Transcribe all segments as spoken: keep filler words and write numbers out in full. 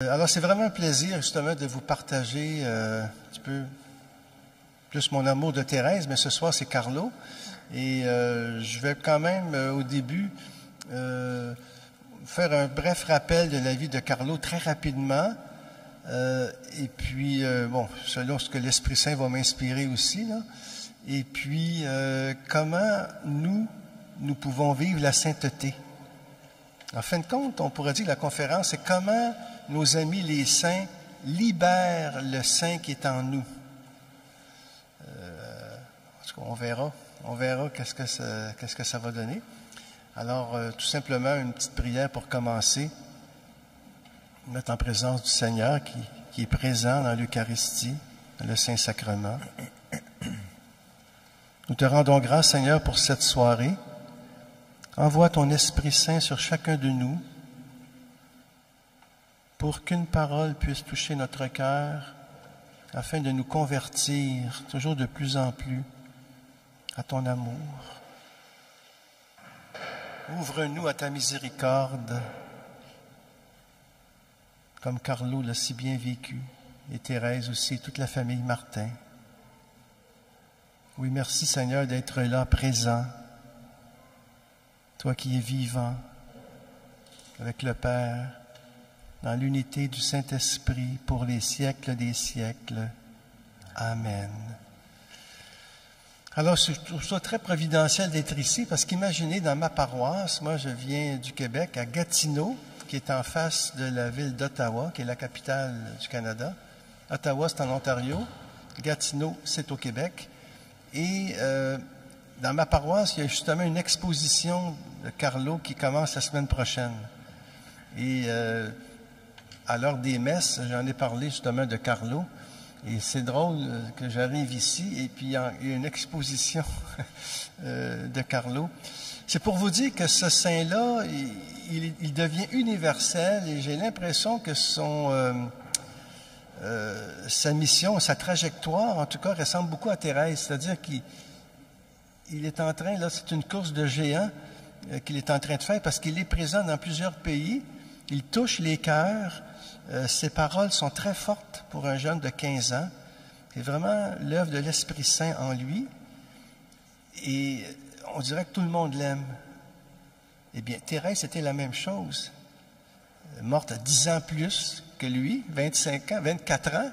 Alors, c'est vraiment un plaisir, justement, de vous partager euh, un petit peu plus mon amour de Thérèse, mais ce soir, c'est Carlo. Et euh, je vais quand même, euh, au début, euh, faire un bref rappel de la vie de Carlo, très rapidement. Euh, et puis, euh, bon, selon ce que l'Esprit-Saint va m'inspirer aussi, là. Et puis, euh, comment nous, nous pouvons vivre la sainteté. En fin de compte, on pourrait dire que la conférence, c'est comment nos amis les saints libèrent le saint qui est en nous. Euh, en tout cas, on verra, on verra qu'est-ce que ça, qu'est-ce que ça va donner. Alors, euh, tout simplement, une petite prière pour commencer. Mettre en présence du Seigneur qui, qui est présent dans l'Eucharistie, dans le Saint-Sacrement. Nous te rendons grâce, Seigneur, pour cette soirée. Envoie ton Esprit-Saint sur chacun de nous, pour qu'une parole puisse toucher notre cœur, afin de nous convertir toujours de plus en plus à ton amour. Ouvre-nous à ta miséricorde, comme Carlo l'a si bien vécu, et Thérèse aussi, toute la famille Martin. Oui, merci Seigneur d'être là, présent, toi qui es vivant, avec le Père, dans l'unité du Saint-Esprit, pour les siècles des siècles. Amen. Alors, je trouve ça très providentiel d'être ici, parce qu'imaginez, dans ma paroisse, moi je viens du Québec, à Gatineau, qui est en face de la ville d'Ottawa, qui est la capitale du Canada. Ottawa, c'est en Ontario. Gatineau, c'est au Québec. Et... Euh, dans ma paroisse, il y a justement une exposition de Carlo qui commence la semaine prochaine. Et euh, à l'heure des messes, j'en ai parlé justement de Carlo. Et c'est drôle que j'arrive ici et puis il y a une exposition de Carlo. C'est pour vous dire que ce saint-là, il, il, il devient universel et j'ai l'impression que son... Euh, euh, sa mission, sa trajectoire, en tout cas, ressemble beaucoup à Thérèse. C'est-à-dire qu'il... Il est en train, là, c'est une course de géant euh, qu'il est en train de faire parce qu'il est présent dans plusieurs pays. Il touche les cœurs. Euh, ses paroles sont très fortes pour un jeune de quinze ans. C'est vraiment l'œuvre de l'Esprit-Saint en lui. Et on dirait que tout le monde l'aime. Eh bien, Thérèse, c'était la même chose. Morte à dix ans plus que lui, vingt-cinq ans, vingt-quatre ans.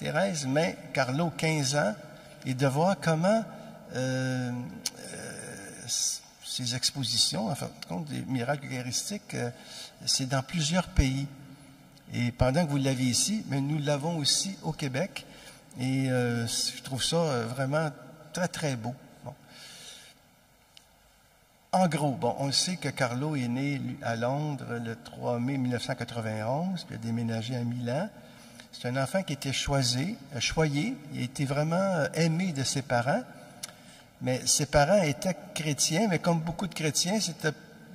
Thérèse, mais Carlo, quinze ans. Et de voir comment... Euh, euh, ces expositions, en fin de compte, des miracles eucharistiques, euh, c'est dans plusieurs pays. Et pendant que vous l'avez ici, mais nous l'avons aussi au Québec. Et euh, je trouve ça vraiment très, très beau. Bon. En gros, bon, on sait que Carlo est né à Londres le trois mai mille neuf cent quatre-vingt-onze, puis a déménagé à Milan. C'est un enfant qui était choisi, choyé. Il a été vraiment aimé de ses parents. Mais ses parents étaient chrétiens, mais comme beaucoup de chrétiens, c'était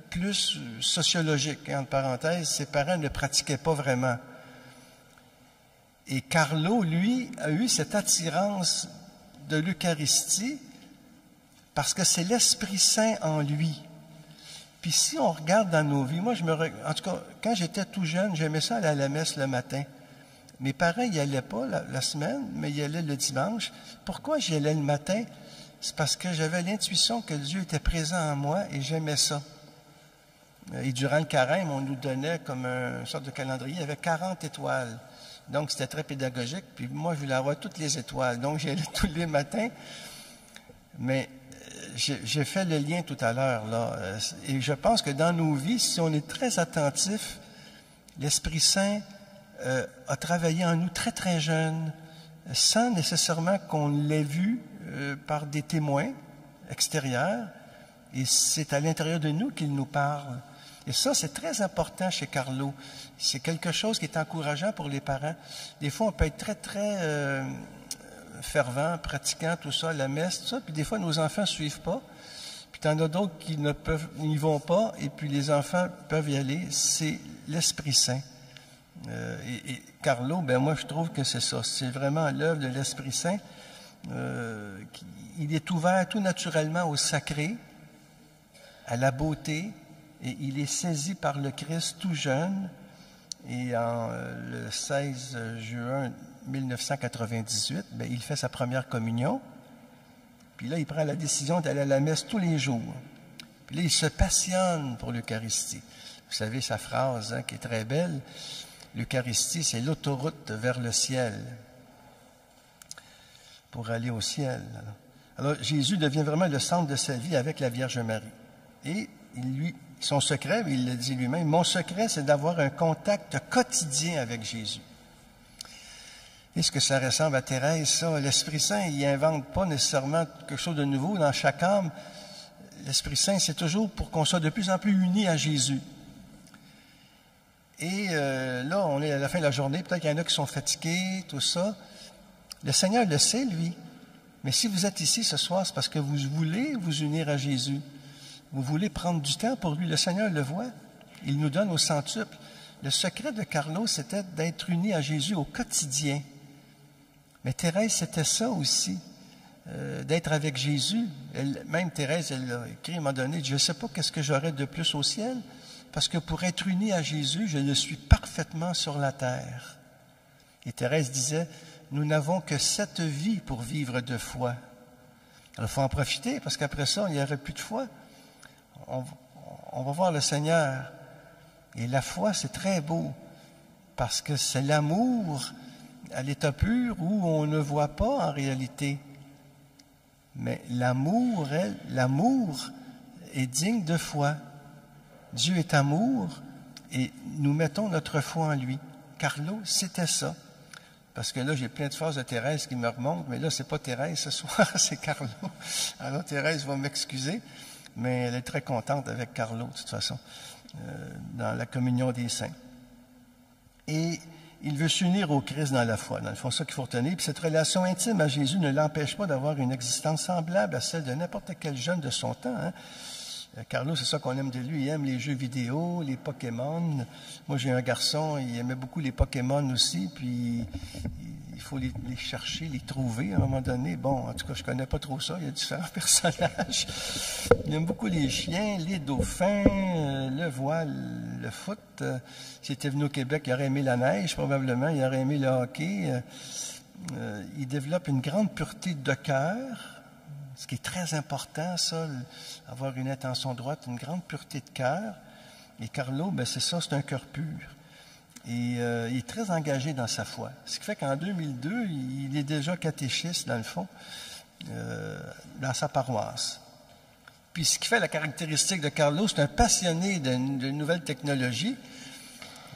plus sociologique. Entre parenthèses, ses parents ne pratiquaient pas vraiment. Et Carlo, lui, a eu cette attirance de l'Eucharistie parce que c'est l'Esprit-Saint en lui. Puis si on regarde dans nos vies, moi, je me... en tout cas, quand j'étais tout jeune, j'aimais ça aller à la messe le matin. Mes parents n'y allaient pas la, la semaine, mais ils allaient le dimanche. Pourquoi j'y allais le matin? C'est parce que j'avais l'intuition que Dieu était présent en moi et j'aimais ça. Et durant le carême, on nous donnait comme une sorte de calendrier. Il y avait quarante étoiles. Donc, c'était très pédagogique. Puis moi, je voulais avoir toutes les étoiles. Donc, j'y allais tous les matins. Mais j'ai fait le lien tout à l'heure, là. Et je pense que dans nos vies, si on est très attentif, l'Esprit-Saint euh, a travaillé en nous très, très jeunes, sans nécessairement qu'on l'ait vu, Euh, par des témoins extérieurs, et c'est à l'intérieur de nous qu'il nous parle. Et ça, c'est très important chez Carlo. C'est quelque chose qui est encourageant pour les parents. Des fois, on peut être très, très euh, fervent, pratiquant, tout ça, la messe, tout ça, puis des fois, nos enfants ne suivent pas. Puis, t'en as d'autres qui ne peuvent, n'y vont pas, et puis les enfants peuvent y aller. C'est l'Esprit-Saint. Euh, et, et Carlo, ben moi, je trouve que c'est ça. C'est vraiment l'œuvre de l'Esprit-Saint. Euh, il est ouvert tout naturellement au sacré, à la beauté, et il est saisi par le Christ tout jeune, Et en, le seize juin mille neuf cent quatre-vingt-dix-huit, bien, il fait sa première communion. Puis là, il prend la décision d'aller à la messe tous les jours. Puis là, il se passionne pour l'Eucharistie. Vous savez sa phrase hein, qui est très belle. L'Eucharistie, c'est l'autoroute vers le ciel. Pour aller au ciel. Alors, Jésus devient vraiment le centre de sa vie avec la Vierge Marie. Et il lui... Son secret, il le dit lui-même, mon secret, c'est d'avoir un contact quotidien avec Jésus. Est-ce que ça ressemble à Thérèse, ça? L'Esprit-Saint, il n'invente pas nécessairement quelque chose de nouveau dans chaque âme. L'Esprit-Saint, c'est toujours pour qu'on soit de plus en plus unis à Jésus. Et euh, là, on est à la fin de la journée, peut-être qu'il y en a qui sont fatigués, tout ça. Le Seigneur le sait, lui. Mais si vous êtes ici ce soir, c'est parce que vous voulez vous unir à Jésus. Vous voulez prendre du temps pour lui. Le Seigneur le voit. Il nous donne au centuple. Le secret de Carlo, c'était d'être uni à Jésus au quotidien. Mais Thérèse, c'était ça aussi, euh, d'être avec Jésus. Elle, même Thérèse, elle a écrit à un moment donné, « Je ne sais pas qu'est-ce que j'aurai de plus au ciel, parce que pour être uni à Jésus, je le suis parfaitement sur la terre. » Et Thérèse disait, « Nous n'avons que cette vie pour vivre de foi. » Alors, il faut en profiter, parce qu'après ça, il n'y aurait plus de foi. On, on va voir le Seigneur. Et la foi, c'est très beau, parce que c'est l'amour à l'état pur où on ne voit pas en réalité. Mais l'amour, elle, l'amour est digne de foi. Dieu est amour et nous mettons notre foi en lui. Carlo, c'était ça. Parce que là, j'ai plein de phrases de Thérèse qui me remontent, mais là, c'est pas Thérèse ce soir, c'est Carlo. Alors Thérèse va m'excuser. Mais elle est très contente avec Carlo, de toute façon, euh, dans la communion des saints. Et il veut s'unir au Christ dans la foi. Dans le fond, c'est ça qu'il faut retenir. Puis cette relation intime à Jésus ne l'empêche pas d'avoir une existence semblable à celle de n'importe quel jeune de son temps. Hein. Euh, Carlo, c'est ça qu'on aime de lui. Il aime les jeux vidéo, les Pokémon. Moi, j'ai un garçon, il aimait beaucoup les Pokémon aussi. Puis, il faut les, les chercher, les trouver à un moment donné. Bon, en tout cas, je ne connais pas trop ça. Il y a différents personnages. Il aime beaucoup les chiens, les dauphins, euh, le voile, le foot. Euh, S'il était venu au Québec, il aurait aimé la neige, probablement. Il aurait aimé le hockey. Euh, euh, il développe une grande pureté de cœur. Ce qui est très important, ça, avoir une intention droite, une grande pureté de cœur. Et Carlo, ben c'est ça, c'est un cœur pur. Et euh, il est très engagé dans sa foi. Ce qui fait qu'en deux mille deux, il est déjà catéchiste, dans le fond, euh, dans sa paroisse. Puis ce qui fait la caractéristique de Carlo, c'est un passionné de, de nouvelles technologies.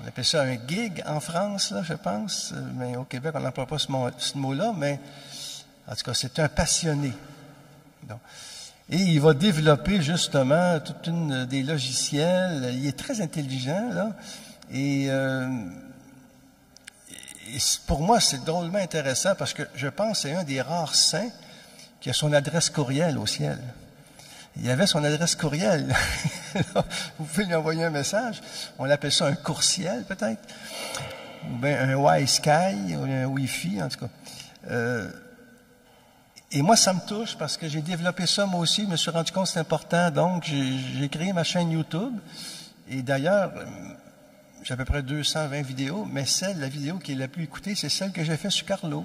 On appelle ça un geek en France, là, je pense. Mais au Québec, on n'emploie pas ce mot, ce mot-là. Mais en tout cas, c'est un passionné. Donc, et il va développer justement toute une des logiciels. Il est très intelligent, là. Et, euh, et pour moi, c'est drôlement intéressant parce que je pense que c'est un des rares saints qui a son adresse courriel au ciel. Il y avait son adresse courriel. Vous pouvez lui envoyer un message. On appelle ça un coursiel, peut-être. Ou bien un Wi-Sky, ou un Wi-Fi, en tout cas. Euh, Et moi, ça me touche parce que j'ai développé ça moi aussi. Je me suis rendu compte que c'est important. Donc, j'ai créé ma chaîne YouTube. Et d'ailleurs, j'ai à peu près deux cent vingt vidéos. Mais celle, la vidéo qui est la plus écoutée, c'est celle que j'ai faite sur Carlo.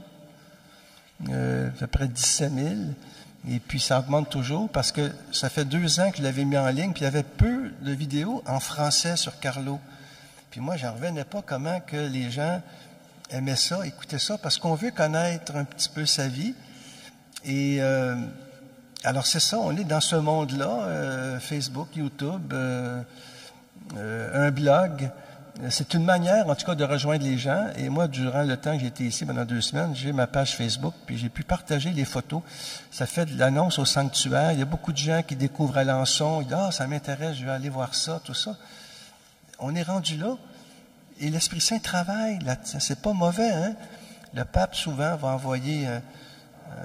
Euh, à peu près dix-sept mille. Et puis, ça augmente toujours parce que ça fait deux ans que je l'avais mis en ligne. Puis, il y avait peu de vidéos en français sur Carlo. Puis moi, j'en revenais pas comment que les gens aimaient ça, écoutaient ça. Parce qu'on veut connaître un petit peu sa vie. Et euh, alors c'est ça, on est dans ce monde-là, euh, Facebook, YouTube, euh, euh, un blog. C'est une manière, en tout cas, de rejoindre les gens. Et moi, durant le temps que j'étais ici, pendant deux semaines, j'ai ma page Facebook, puis j'ai pu partager les photos. Ça fait de l'annonce au sanctuaire. Il y a beaucoup de gens qui découvrent Alençon. Ils disent « Ah, ça m'intéresse, je vais aller voir ça, tout ça. » On est rendu là, et l'Esprit-Saint travaille là-dessus. C'est pas mauvais, hein? Le pape, souvent, va envoyer... Euh,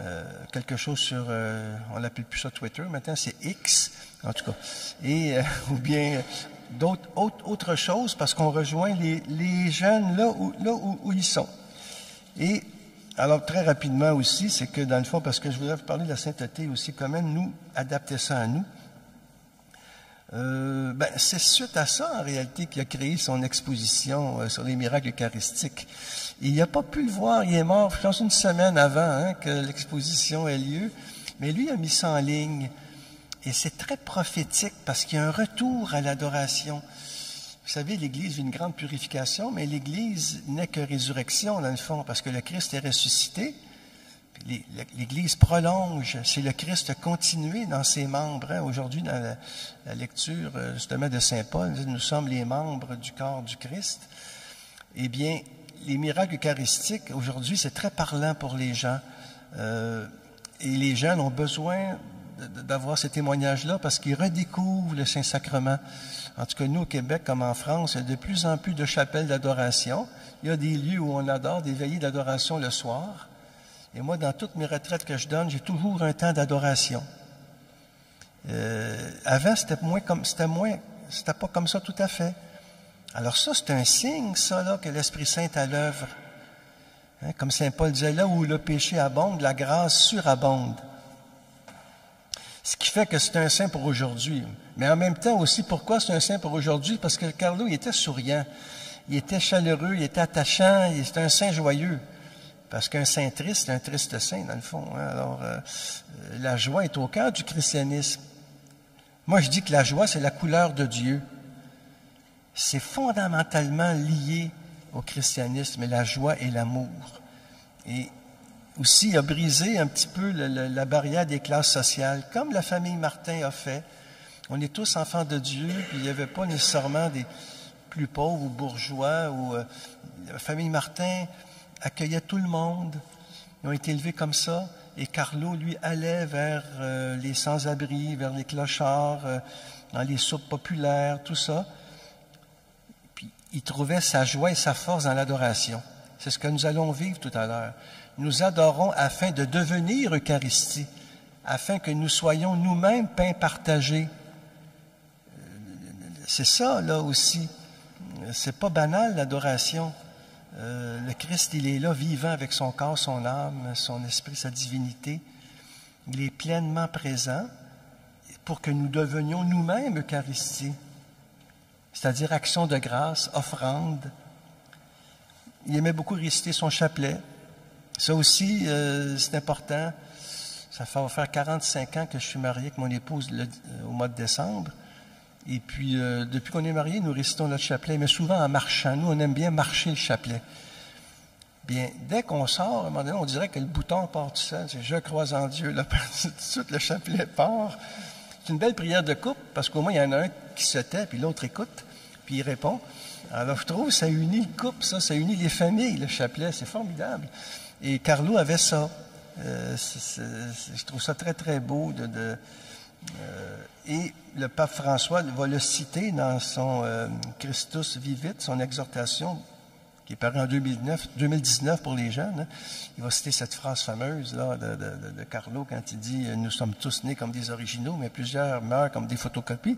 Euh, quelque chose sur, euh, on l'appelle plus ça Twitter, maintenant c'est X, en tout cas, et, euh, ou bien d'autres autre, autre chose, parce qu'on rejoint les, les jeunes là, où, là où, où ils sont. Et alors très rapidement aussi, c'est que dans le fond, parce que je voudrais vous parler de la sainteté aussi, comment nous adapter ça à nous. Euh, ben, c'est suite à ça, en réalité, qu'il a créé son exposition euh, sur les miracles eucharistiques. Il n'a pas pu le voir, il est mort, je pense, une semaine avant hein, que l'exposition ait lieu. Mais lui, il a mis ça en ligne. Et c'est très prophétique parce qu'il y a un retour à l'adoration. Vous savez, l'Église vit une grande purification, mais l'Église n'est que résurrection, dans le fond, parce que le Christ est ressuscité. L'Église prolonge, c'est le Christ continué dans ses membres. Hein. Aujourd'hui, dans la, la lecture justement de Saint Paul, nous sommes les membres du corps du Christ. Eh bien, les miracles eucharistiques, aujourd'hui, c'est très parlant pour les gens. Euh, et les gens ont besoin d'avoir ces témoignages-là parce qu'ils redécouvrent le Saint-Sacrement. En tout cas, nous, au Québec, comme en France, il y a de plus en plus de chapelles d'adoration. Il y a des lieux où on adore, des veillées d'adoration le soir. Et moi, dans toutes mes retraites que je donne, j'ai toujours un temps d'adoration. Euh, avant, c'était moins comme, c'était moins, c'était pas comme ça tout à fait. Alors ça, c'est un signe, ça, là, que l'Esprit-Saint est à l'œuvre. Hein, comme Saint Paul disait, là où le péché abonde, la grâce surabonde. Ce qui fait que c'est un saint pour aujourd'hui. Mais en même temps aussi, pourquoi c'est un saint pour aujourd'hui? Parce que Carlo, il était souriant, il était chaleureux, il était attachant, il était un saint joyeux. Parce qu'un saint triste, un triste saint, dans le fond. Hein? Alors, euh, la joie est au cœur du christianisme. Moi, je dis que la joie, c'est la couleur de Dieu. C'est fondamentalement lié au christianisme, la joie et l'amour. Et aussi, il a brisé un petit peu le, le, la barrière des classes sociales, comme la famille Martin a fait. On est tous enfants de Dieu, puis il n'y avait pas nécessairement des plus pauvres ou bourgeois. Ou, euh, la famille Martin accueillait tout le monde, ils ont été élevés comme ça, et Carlo, lui, allait vers euh, les sans-abri, vers les clochards, euh, dans les soupes populaires, tout ça. Puis, il trouvait sa joie et sa force dans l'adoration. C'est ce que nous allons vivre tout à l'heure. Nous adorons afin de devenir Eucharistie, afin que nous soyons nous-mêmes pain partagé. C'est ça, là aussi. C'est pas banal, l'adoration. Euh, le Christ, il est là, vivant avec son corps, son âme, son esprit, sa divinité. Il est pleinement présent pour que nous devenions nous-mêmes Eucharistie, c'est-à-dire action de grâce, offrande. Il aimait beaucoup réciter son chapelet. Ça aussi, euh, c'est important. Ça va faire quarante-cinq ans que je suis marié avec mon épouse le, au mois de décembre. Et puis, euh, depuis qu'on est mariés, nous récitons notre chapelet, mais souvent en marchant. Nous, on aime bien marcher le chapelet. Bien, dès qu'on sort, à un moment donné, on dirait que le bouton part tout seul. C'est « Je crois en Dieu ». Là, tout de suite, le chapelet part. C'est une belle prière de couple, parce qu'au moins, il y en a un qui se tait, puis l'autre écoute, puis il répond. Alors, je trouve ça unit le couple, ça, ça unit les familles, le chapelet. C'est formidable. Et Carlo avait ça. Euh, c'est, c'est, je trouve ça très, très beau de... de euh, Et le pape François va le citer dans son euh, Christus vivit, son exhortation, qui est parue en deux mille dix-neuf pour les jeunes. Hein. Il va citer cette phrase fameuse là, de, de, de Carlo quand il dit « Nous sommes tous nés comme des originaux, mais plusieurs meurent comme des photocopies ».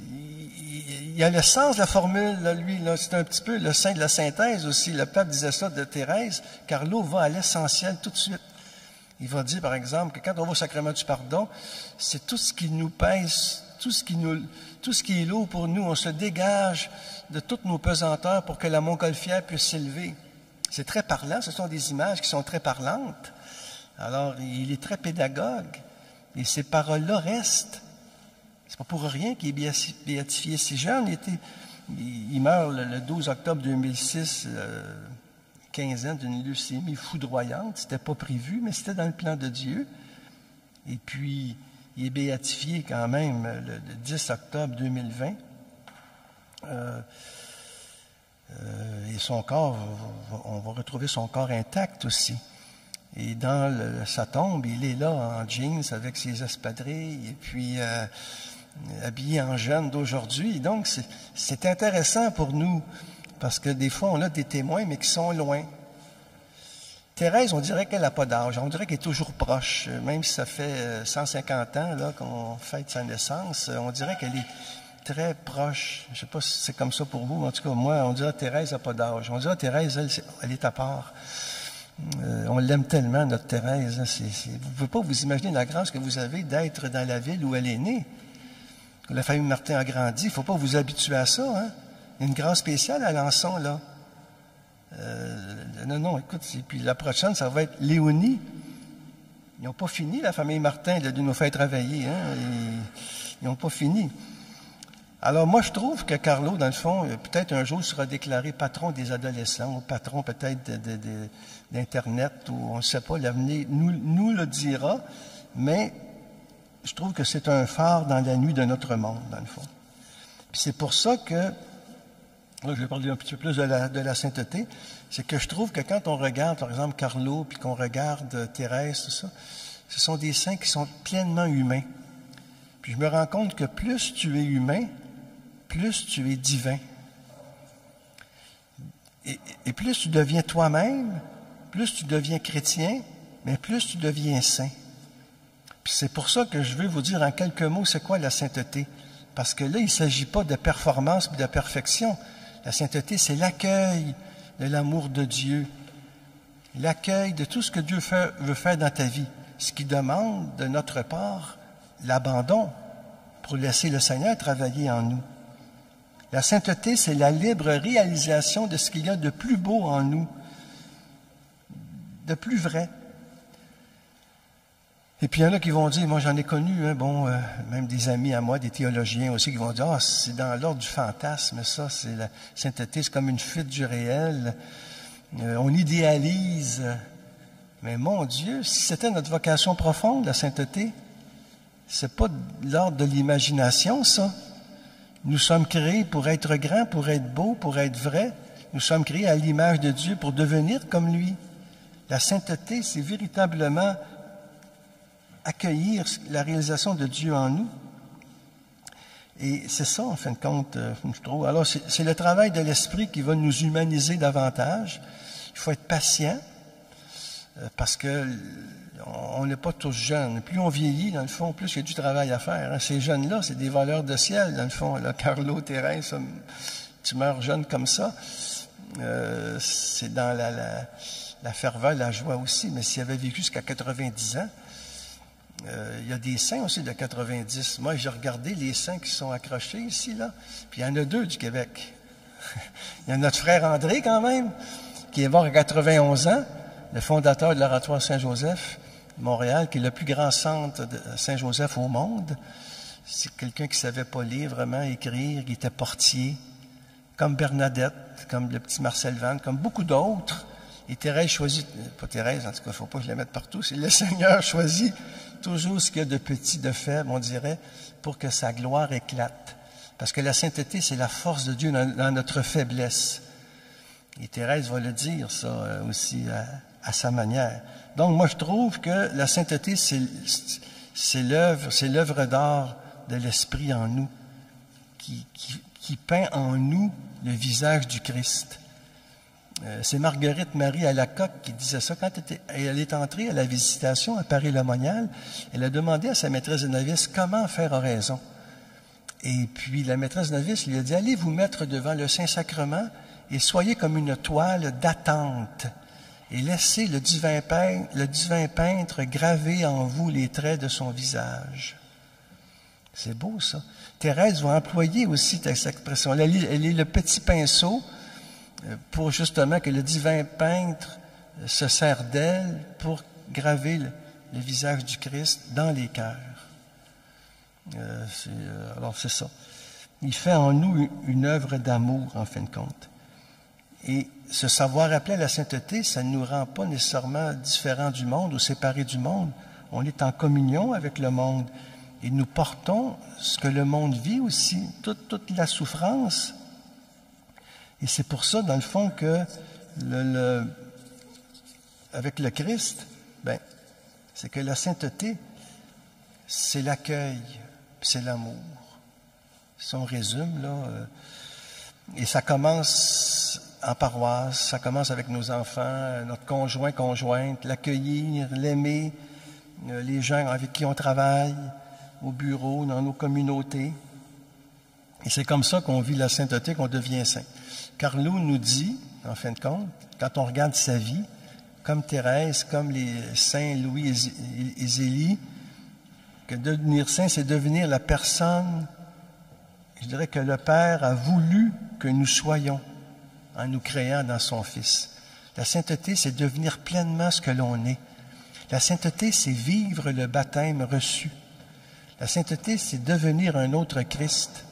Il y a le sens de la formule, là, lui, là, c'est un petit peu le sein de la synthèse aussi. Le pape disait ça de Thérèse. Carlo va à l'essentiel tout de suite. Il va dire, par exemple, que quand on va au sacrement du pardon, c'est tout ce qui nous pèse, tout ce qui, nous, tout ce qui est lourd pour nous. On se dégage de toutes nos pesanteurs pour que la montgolfière puisse s'élever. C'est très parlant. Ce sont des images qui sont très parlantes. Alors, il est très pédagogue. Et ces paroles-là restent. C'est pas pour rien qu'il est béatifié si jeune. Il, était, il meurt le douze octobre deux mille six... Euh, quinzaine d'une leucémie foudroyante. C'était pas prévu, mais c'était dans le plan de Dieu. Et puis, il est béatifié quand même le, le dix octobre deux mille vingt. Euh, euh, et son corps, on va retrouver son corps intact aussi. Et dans le, sa tombe, il est là en jeans avec ses espadrilles et puis euh, habillé en jeune d'aujourd'hui. Donc, c'est intéressant pour nous. Parce que des fois, on a des témoins, mais qui sont loin. Thérèse, on dirait qu'elle n'a pas d'âge. On dirait qu'elle est toujours proche. Même si ça fait cent cinquante ans là, qu'on fête sa naissance, on dirait qu'elle est très proche. Je ne sais pas si c'est comme ça pour vous. En tout cas, moi, on dirait que Thérèse n'a pas d'âge. On dirait que Thérèse, elle, elle est à part. Euh, on l'aime tellement, notre Thérèse. C'est, c'est... Vous ne pouvez pas vous imaginer la grâce que vous avez d'être dans la ville où elle est née. La famille Martin a grandi. Il ne faut pas vous habituer à ça. Hein? Il y a une grâce spéciale à Alençon, là. Euh, non, non, écoute, puis la prochaine, ça va être Léonie. Ils n'ont pas fini, la famille Martin, de nous faire travailler. Hein? Ils n'ont pas fini. Alors, moi, je trouve que Carlo, dans le fond, peut-être un jour, sera déclaré patron des adolescents, ou patron peut-être d'Internet, ou on ne sait pas, l'avenir nous, nous le dira, mais je trouve que c'est un phare dans la nuit de notre monde, dans le fond. Puis c'est pour ça que, là, je vais parler un petit peu plus de la, de la sainteté, c'est que je trouve que quand on regarde, par exemple, Carlo, puis qu'on regarde Thérèse, tout ça, ce sont des saints qui sont pleinement humains. Puis je me rends compte que plus tu es humain, plus tu es divin. Et, et plus tu deviens toi-même, plus tu deviens chrétien, mais plus tu deviens saint. Puis c'est pour ça que je veux vous dire en quelques mots, c'est quoi la sainteté? Parce que là, il ne s'agit pas de performance et de perfection. La sainteté, c'est l'accueil de l'amour de Dieu, l'accueil de tout ce que Dieu fait, veut faire dans ta vie, ce qui demande de notre part l'abandon pour laisser le Seigneur travailler en nous. La sainteté, c'est la libre réalisation de ce qu'il y a de plus beau en nous, de plus vrai. Et puis il y en a qui vont dire, moi j'en ai connu, hein, bon, euh, même des amis à moi, des théologiens aussi, qui vont dire, ah, c'est dans l'ordre du fantasme, ça, c'est la sainteté, c'est comme une fuite du réel, euh, on idéalise. Mais mon Dieu, si c'était notre vocation profonde, la sainteté, c'est pas l'ordre de l'imagination, ça. Nous sommes créés pour être grands, pour être beaux, pour être vrais. Nous sommes créés à l'image de Dieu pour devenir comme lui. La sainteté, c'est véritablement accueillir la réalisation de Dieu en nous. Et c'est ça, en fin de compte, je trouve. Alors, c'est le travail de l'esprit qui va nous humaniser davantage. Il faut être patient, parce que on n'est pas tous jeunes. Plus on vieillit, dans le fond, plus il y a du travail à faire. Ces jeunes-là, c'est des voleurs de ciel, dans le fond. Là, Carlo, Thérèse, tu meurs jeune comme ça. Euh, c'est dans la, la, la ferveur, la joie aussi. Mais s'il avait vécu jusqu'à quatre-vingt-dix ans, Euh, il y a des saints aussi de quatre-vingt-dix. Moi, j'ai regardé les saints qui sont accrochés ici, là. Puis il y en a deux du Québec. Il y a notre frère André, quand même, qui est mort à quatre-vingt-onze ans, le fondateur de l'Oratoire Saint-Joseph, Montréal, qui est le plus grand centre de Saint-Joseph au monde. C'est quelqu'un qui ne savait pas lire, vraiment écrire, qui était portier, comme Bernadette, comme le petit Marcel Vannes, comme beaucoup d'autres. Et Thérèse choisit, pas Thérèse, en tout cas, il ne faut pas que je la mette partout, c'est le Seigneur choisit toujours ce qu'il y a de petit, de faible, on dirait, pour que sa gloire éclate. Parce que la sainteté, c'est la force de Dieu dans, dans notre faiblesse. Et Thérèse va le dire, ça, euh, aussi, à, à sa manière. Donc, moi, je trouve que la sainteté, c'est l'œuvre d'art de l'Esprit en nous, qui, qui, qui peint en nous le visage du Christ. C'est Marguerite-Marie Alacoque qui disait ça. Quand elle est entrée à la visitation à Paray-le-Monial, elle a demandé à sa maîtresse de novice comment faire oraison. Et puis la maîtresse de novice lui a dit, allez vous mettre devant le Saint-Sacrement et soyez comme une toile d'attente et laissez le divin peintre, le divin peintre graver en vous les traits de son visage. C'est beau ça. Thérèse va employer aussi cette expression. Elle, elle est le petit pinceau pour justement que le divin peintre se sert d'elle pour graver le, le visage du Christ dans les cœurs. Euh, euh, alors c'est ça. Il fait en nous une, une œuvre d'amour, en fin de compte. Et ce savoir appelé à la sainteté, ça ne nous rend pas nécessairement différents du monde ou séparés du monde. On est en communion avec le monde et nous portons ce que le monde vit aussi, toute, toute la souffrance. Et c'est pour ça, dans le fond, que le, le, avec le Christ, ben, c'est que la sainteté, c'est l'accueil, c'est l'amour. Si on résume, là, euh, et ça commence en paroisse, ça commence avec nos enfants, notre conjoint, conjointe, l'accueillir, l'aimer, euh, les gens avec qui on travaille, au bureau, dans nos communautés. Et c'est comme ça qu'on vit la sainteté, qu'on devient saint. Carlo nous dit, en fin de compte, quand on regarde sa vie, comme Thérèse, comme les saints Louis et Zélie, que devenir saint, c'est devenir la personne je dirais que le Père a voulu que nous soyons en nous créant dans son Fils. La sainteté, c'est devenir pleinement ce que l'on est. La sainteté, c'est vivre le baptême reçu. La sainteté, c'est devenir un autre Christ.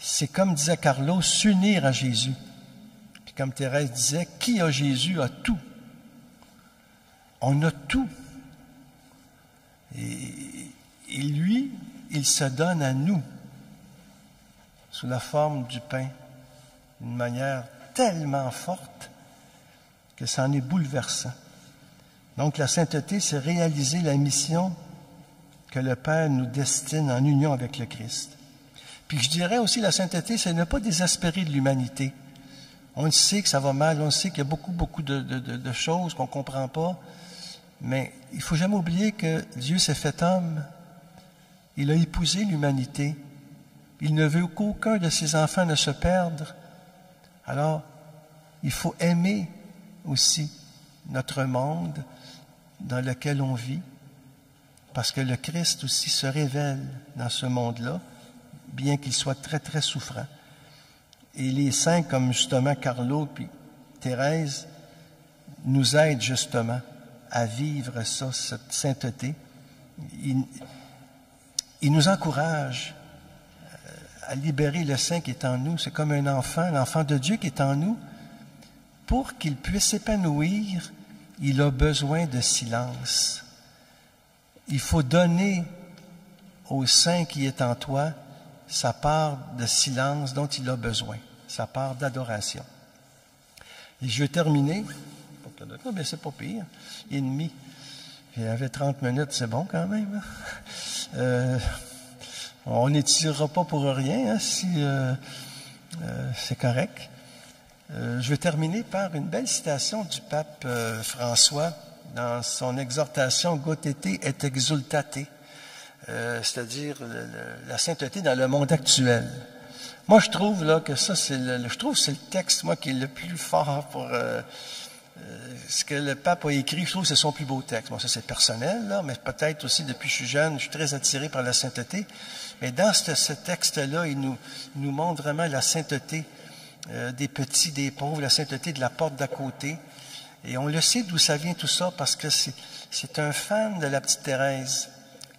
C'est comme disait Carlo, s'unir à Jésus. Puis comme Thérèse disait, qui a Jésus a tout. On a tout. Et, et lui, il se donne à nous, sous la forme du pain, d'une manière tellement forte que ça en est bouleversant. Donc la sainteté, c'est réaliser la mission que le Père nous destine en union avec le Christ. Puis je dirais aussi, la sainteté, c'est ne pas désespérer de l'humanité. On le sait que ça va mal, on le sait qu'il y a beaucoup, beaucoup de, de, de choses qu'on ne comprend pas, mais il ne faut jamais oublier que Dieu s'est fait homme, il a épousé l'humanité, il ne veut qu'aucun de ses enfants ne se perdre. Alors, il faut aimer aussi notre monde dans lequel on vit, parce que le Christ aussi se révèle dans ce monde-là, bien qu'il soit très, très souffrant. Et les saints, comme justement Carlo puis Thérèse, nous aident justement à vivre ça, cette sainteté. Ils, ils nous encouragent à libérer le saint qui est en nous. C'est comme un enfant, l'enfant de Dieu qui est en nous. Pour qu'il puisse s'épanouir, il a besoin de silence. Il faut donner au saint qui est en toi sa part de silence dont il a besoin, sa part d'adoration. Et je vais terminer. Oh, mais c'est pas pire. Et demi. Il y avait trente minutes, c'est bon quand même. Euh, on n'étirera pas pour rien, hein, si euh, euh, c'est correct. Euh, je vais terminer par une belle citation du pape euh, François dans son exhortation « Gaudete et Exsultate », euh, c'est-à-dire la sainteté dans le monde actuel. Moi, je trouve là que ça, c'est le, le, je trouve c'est le texte moi qui est le plus fort pour euh, euh, ce que le pape a écrit. Je trouve que c'est son plus beau texte. Bon, ça c'est personnel, là, mais peut-être aussi depuis que je suis jeune, je suis très attiré par la sainteté. Mais dans ce, ce texte-là, il nous, il nous montre vraiment la sainteté Euh, des petits, des pauvres, la sainteté de la porte d'à côté. Et on le sait d'où ça vient tout ça, parce que c'est un fan de la petite Thérèse.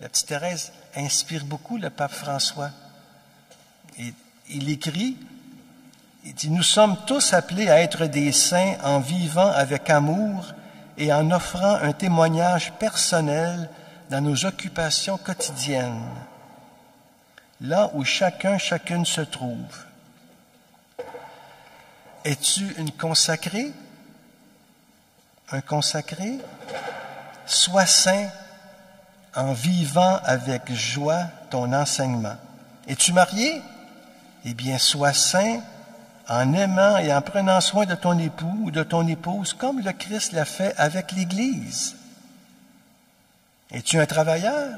La petite Thérèse inspire beaucoup le pape François. Et, il écrit, il dit « Nous sommes tous appelés à être des saints en vivant avec amour et en offrant un témoignage personnel dans nos occupations quotidiennes, là où chacun, chacune se trouve. » Es-tu une consacrée? Un consacré? Sois saint en vivant avec joie ton enseignement. Es-tu marié? Eh bien, sois saint en aimant et en prenant soin de ton époux ou de ton épouse, comme le Christ l'a fait avec l'Église. Es-tu un travailleur?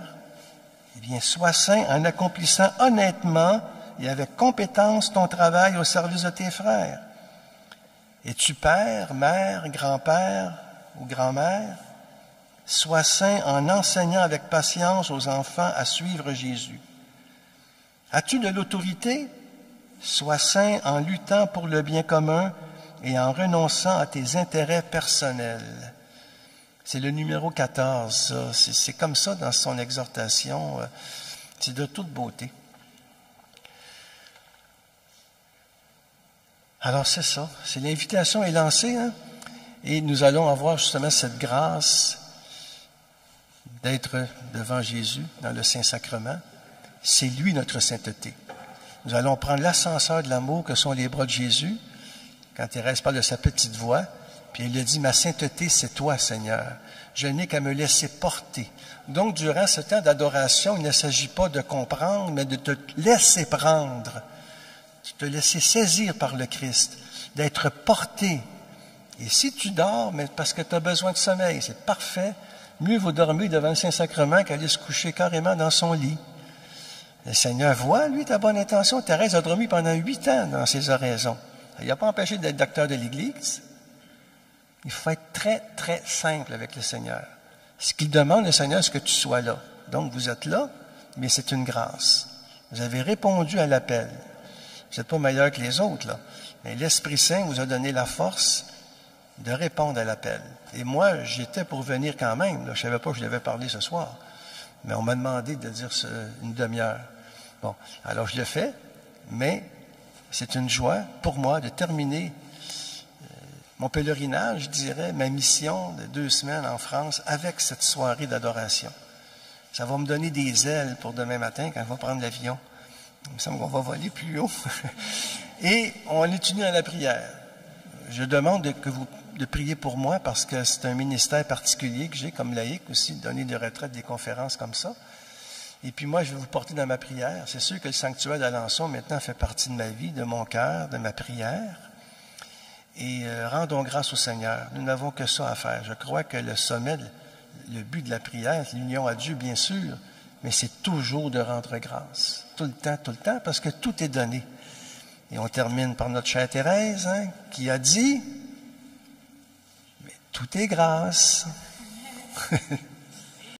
Eh bien, sois saint en accomplissant honnêtement et avec compétence ton travail au service de tes frères. Es-tu père, mère, grand-père ou grand-mère? Sois saint en enseignant avec patience aux enfants à suivre Jésus. As-tu de l'autorité? Sois saint en luttant pour le bien commun et en renonçant à tes intérêts personnels. C'est le numéro quatorze, c'est comme ça dans son exhortation, c'est de toute beauté. Alors c'est ça, c'est l'invitation est lancée, hein? Et nous allons avoir justement cette grâce d'être devant Jésus dans le Saint-Sacrement. C'est lui notre sainteté. Nous allons prendre l'ascenseur de l'amour que sont les bras de Jésus, quand Thérèse parle de sa petite voix, puis elle le dit « Ma sainteté, c'est toi, Seigneur, je n'ai qu'à me laisser porter. » Donc durant ce temps d'adoration, il ne s'agit pas de comprendre, mais de te laisser prendre. De te laisser saisir par le Christ, d'être porté. Et si tu dors, mais parce que tu as besoin de sommeil, c'est parfait. Mieux vaut dormir devant le Saint-Sacrement qu'aller se coucher carrément dans son lit. Le Seigneur voit, lui, ta bonne intention. Thérèse a dormi pendant huit ans dans ses oraisons. Il n'a pas empêché d'être docteur de l'Église. Il faut être très, très simple avec le Seigneur. Ce qu'il demande, le Seigneur, c'est que tu sois là. Donc, vous êtes là, mais c'est une grâce. Vous avez répondu à l'appel. Vous n'êtes pas meilleur que les autres, là. Mais l'Esprit-Saint vous a donné la force de répondre à l'appel. Et moi, j'étais pour venir quand même. Là. Je ne savais pas que je devais parler ce soir. Mais on m'a demandé de dire ce, une demi-heure. Bon, alors je le fais, mais c'est une joie pour moi de terminer euh, mon pèlerinage, je dirais, ma mission de deux semaines en France avec cette soirée d'adoration. Ça va me donner des ailes pour demain matin quand on va prendre l'avion. Il me semble qu'on va voler plus haut. Et on est unis à la prière. Je demande de, que vous, de prier pour moi parce que c'est un ministère particulier que j'ai comme laïc aussi, donner des retraites, des conférences comme ça. Et puis moi, je vais vous porter dans ma prière. C'est sûr que le sanctuaire d'Alençon maintenant fait partie de ma vie, de mon cœur, de ma prière. Et euh, rendons grâce au Seigneur. Nous n'avons que ça à faire. Je crois que le sommet, le but de la prière, l'union à Dieu, bien sûr, mais c'est toujours de rendre grâce. Tout le temps, tout le temps, parce que tout est donné. Et on termine par notre chère Thérèse, hein, qui a dit « Tout est grâce ».